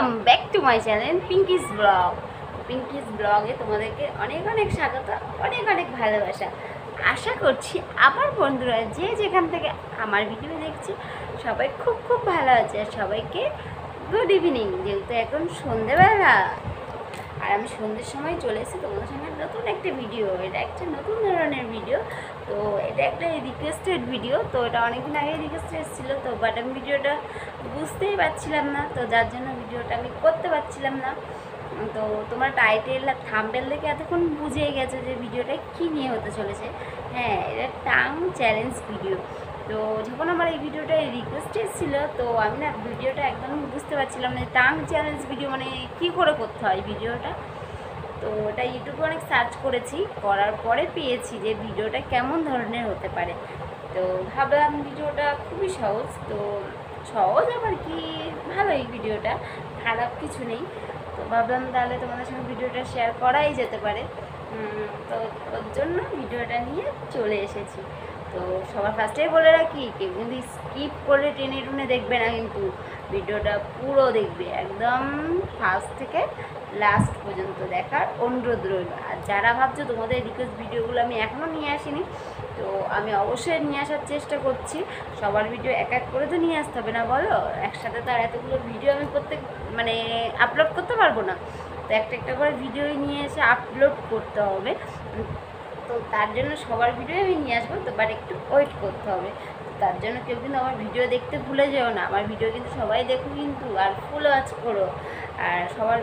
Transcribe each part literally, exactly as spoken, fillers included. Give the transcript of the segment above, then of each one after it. Welcome back to my channel Pinky's vlog. Pinky's vlog e tomaderke onek onek shagoto, onek onek bhalobasha. Asha korchi amar bondhura je jekhan theke amar video dekhchi shobai khub khub bhalo ache. Shobaike good evening. Jehetu ekhon shondhe bela আর আমি সন্ধ্যার সময় চলে এসেছি তোমাদের সামনে নতুন একটা video. এটা একটা নতুন ধরনের ভিডিও, তো এটা একটা রিকোয়েস্টেড ভিডিও। তো এটা অনেকদিন আগে রিকোয়েস্ট এসেছিলো, তো বাট আমি ভিডিওটা বুঝতেই পারছিলাম না, তো যার জন্য ভিডিওটা আমি করতে পারছিলাম না। তো তোমার টাইটেল আর থাম্বনেল দেখে এতক্ষণ বুঝে গেছো যে ভিডিওটা কী নিয়ে হতে চলেছে। হ্যাঁ, এটা টাং চ্যালেঞ্জ ভিডিও। তো যখন আমার এই ভিডিওটা রিকোয়েস্ট এসেছিল, তো আমি না ভিডিওটা একদম বুঝতে পারছিলাম না টাং চ্যালেঞ্জ ভিডিও মানে কী করে করতে হয় ভিডিওটা। তো ওটা ইউটিউবে অনেক সার্চ করেছি, করার পরে পেয়েছি যে ভিডিওটা কেমন ধরনের হতে পারে। তো ভাবলাম ভিডিওটা খুবই সহজ, তো সহজ আবার কি ভালোই, ভিডিওটা খারাপ কিছু নেই। তো ভাবলাম তাহলে তোমাদের সঙ্গে ভিডিওটা শেয়ার করাই যেতে পারে, তো ওর জন্য ভিডিওটা নিয়ে চলে এসেছি। তো সবার ফার্স্টেই বলে রাখি, কেউ কিন্তু স্কিপ করে টেনে টুনে দেখবে না, কিন্তু ভিডিওটা পুরো দেখবে, একদম ফার্স্ট থেকে লাস্ট পর্যন্ত দেখার অনুরোধ রইল। আর যারা ভাবছো তোমাদের রিকোয়েস্ট ভিডিওগুলো আমি এখনও নিয়ে আসিনি, তো আমি অবশ্যই নিয়ে আসার চেষ্টা করছি। সবার ভিডিও এক এক করে তো নিয়ে আসতে হবে না বলো, একসাথে তো আর এতগুলো ভিডিও আমি প্রত্যেক মানে আপলোড করতে পারবো না, তো একটা একটা করে ভিডিওই নিয়ে এসে আপলোড করতে হবে। তো তার জন্য সবার ভিডিও আমি নিয়ে আসবো, তো বাট একটু ওয়েট করতে হবে। তার জন্য কেউ কিন্তু আমার ভিডিও দেখতে ভুলে যেও না, আমার ভিডিও কিন্তু সবাই দেখো কিন্তু, আর ফুল ওয়াচ করো। আর সবার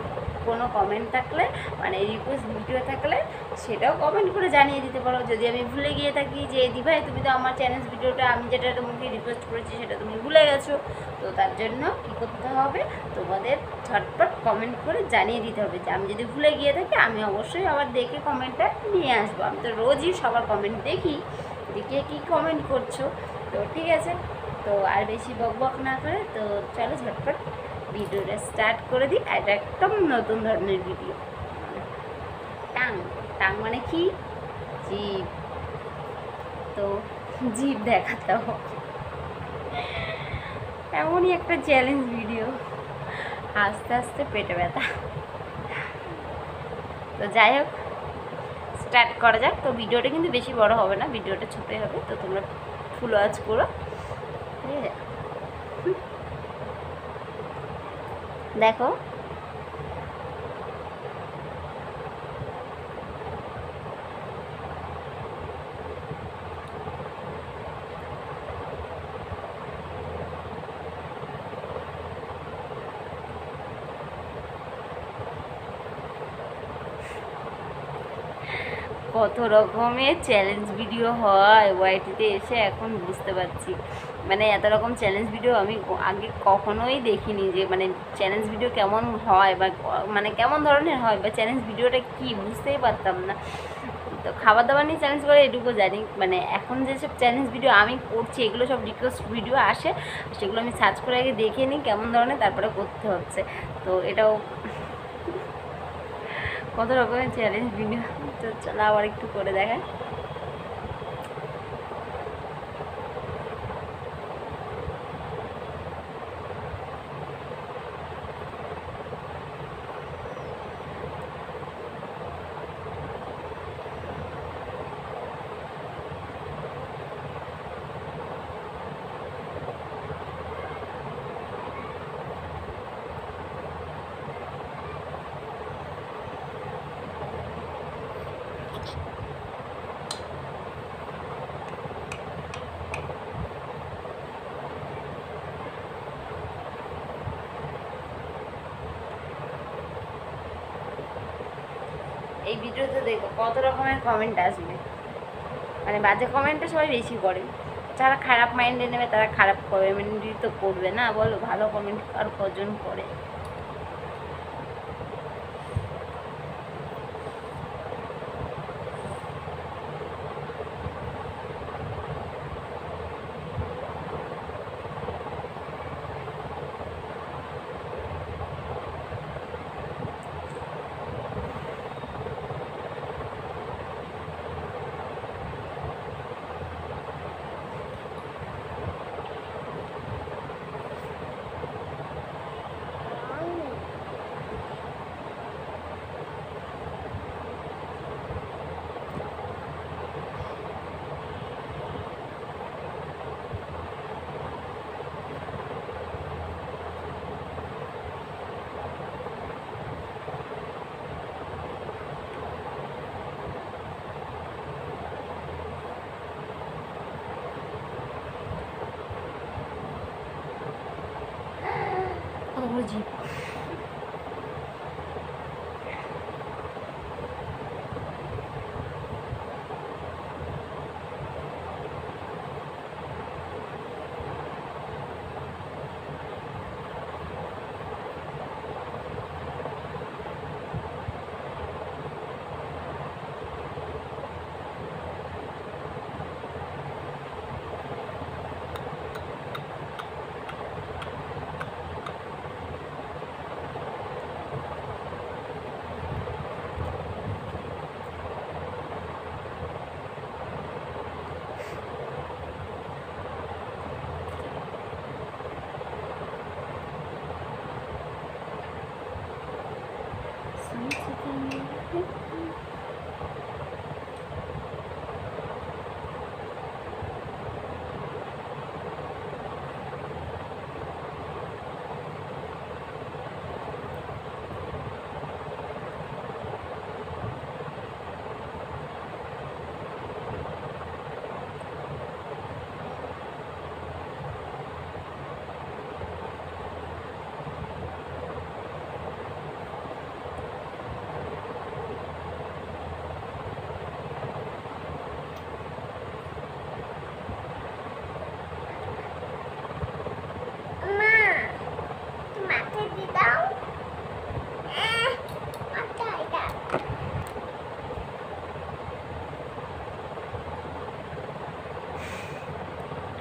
কোনো কমেন্ট থাকলে মানে রিকোয়েস্ট ভিডিও থাকলে সেটাও কমেন্ট করে জানিয়ে দিতে পারো, যদি আমি ভুলে গিয়ে থাকি যে দি ভাই তুমি তো আমার চ্যানেল ভিডিওটা আমি যেটা তোমাকে রিকোয়েস্ট করেছি সেটা তুমি ভুলে গেছো। তো তার জন্য কী করতে হবে, তোমাদের ঝটপট কমেন্ট করে জানিয়ে দিতে হবে যে আমি যদি ভুলে গিয়ে থাকি, আমি অবশ্যই আবার দেখে কমেন্টটা নিয়ে আসবো। আমি তো রোজই সবার কমেন্ট দেখি, দেখে কী কমেন্ট করছো। তো ঠিক আছে, তো আর বেশি বকবক না করে তো চলো ঝটপট ভিডিওটা স্টার্ট করে দিই। এটা একদম নতুন ধরনের ভিডিও। টাং টাং মানে কি? জিভ। তো জিভ দেখাতে হবে, এমনই একটা চ্যালেঞ্জ ভিডিও। আস্তে আস্তে পেটে ব্যথা। তো যাই হোক, স্টার্ট করা যাক। তো ভিডিওটা কিন্তু বেশি বড় হবে না, ভিডিওটা ছোটই হবে, তো তোমরা ফুল ওয়াচ করো। ঠিক আছে, দেখো কত রকমের চ্যালেঞ্জ ভিডিও হয় ওয়াইটিতে এসে, এখন বুঝতে পারছি। মানে এত রকম চ্যালেঞ্জ ভিডিও আমি আগে কখনোই দেখিনি, যে মানে চ্যালেঞ্জ ভিডিও কেমন হয় বা মানে কেমন ধরনের হয় বা চ্যালেঞ্জ ভিডিওটা কী বুঝতেই পারতাম না। তো খাবার দাবার নিয়ে চ্যালেঞ্জ করে এটুকু জানি, মানে এখন যেসব চ্যালেঞ্জ ভিডিও আমি করছি এগুলো সব রিকোয়েস্ট ভিডিও আসে, সেগুলো আমি সার্চ করে আগে দেখে নিই কেমন ধরনের, তারপরে করতে হচ্ছে। তো এটাও কত রকমের চ্যালেঞ্জ ভিডিও। তো চলো আবার একটু করে দেখায়। এই ভিডিওতে দেখো কত রকমের কমেন্ট আসবে, মানে বাজে কমেন্টটা সবাই বেশি করে। যারা খারাপ মাইন্ডে নেবে তারা খারাপ কমেন্টই তো করবে না বলো, ভালো কমেন্ট আর কজন করে।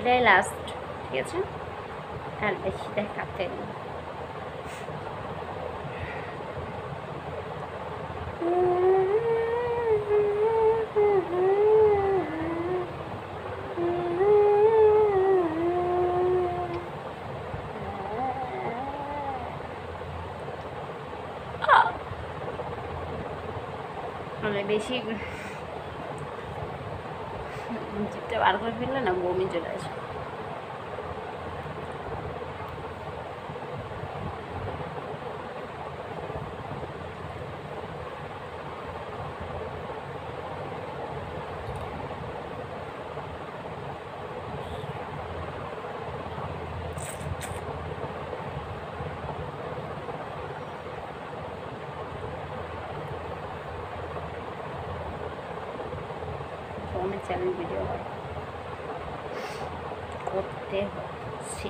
এটাই লাস্ট, ঠিক আছে? আর বেশি দেখাতে বেশি জিপটা বার করে ফেললে না বমি চলে আসে। চ্যালেঞ্জ ভিডিও হয় করতে হচ্ছে।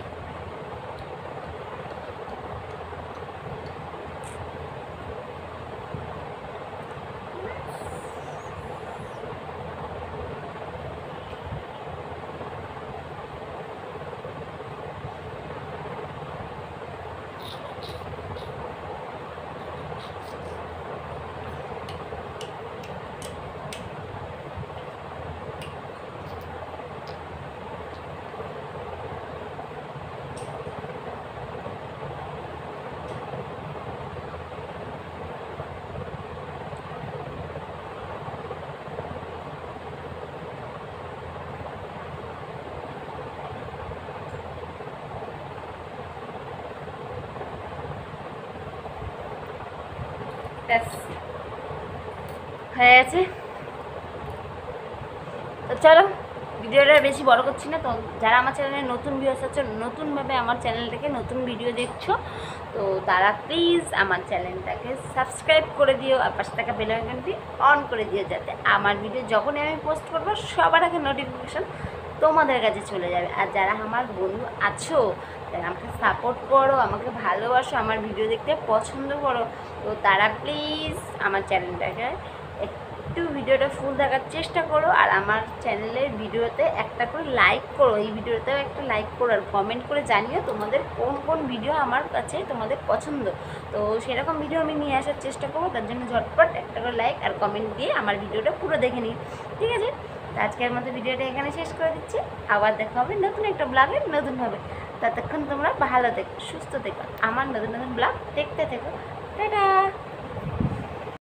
হয়ে গেছে তো চলো, ভিডিওটা বেশি বড় করছি না। তো যারা আমার চ্যানেলে নতুন ভিউয়ার্স আছো, নতুনভাবে আমার চ্যানেলটাকে নতুন ভিডিও দেখছো, তো তারা প্লিজ আমার চ্যানেলটাকে সাবস্ক্রাইব করে দিও আর পাশে থাকা বেল আইকনটি অন করে দিও, যাতে আমার ভিডিও যখনই আমি পোস্ট করবো সবার আগে নোটিফিকেশান তোমাদের কাছে চলে যাবে। আর যারা আমার বন্ধু আছো, যারা আমাকে সাপোর্ট করো, আমাকে ভালোবাসো, আমার ভিডিও দেখতে পছন্দ করো, তো তারা প্লিজ আমার চ্যানেলটাকে একটু ভিডিওটা ফুল দেখার চেষ্টা করো। আর আমার চ্যানেলের ভিডিওতে একটা করে লাইক করো, এই ভিডিওতেও একটা লাইক করো, আর কমেন্ট করে জানিও তোমাদের কোন কোন ভিডিও আমার কাছে তোমাদের পছন্দ। তো সেরকম ভিডিও আমি নিয়ে আসার চেষ্টা করবো, তার জন্য ঝটপট একটা করে লাইক আর কমেন্ট দিয়ে আমার ভিডিওটা পুরো দেখে নিই, ঠিক আছে? আজকের মতো ভিডিওটা এখানে শেষ করে দিচ্ছি। আবার দেখা হবে নতুন একটা ব্লগে নতুনভাবে। ততক্ষণ তোমরা ভালো থেকো, সুস্থ থেকো, আমার নতুন নতুন ব্লগ দেখতে থেকো। টাটা।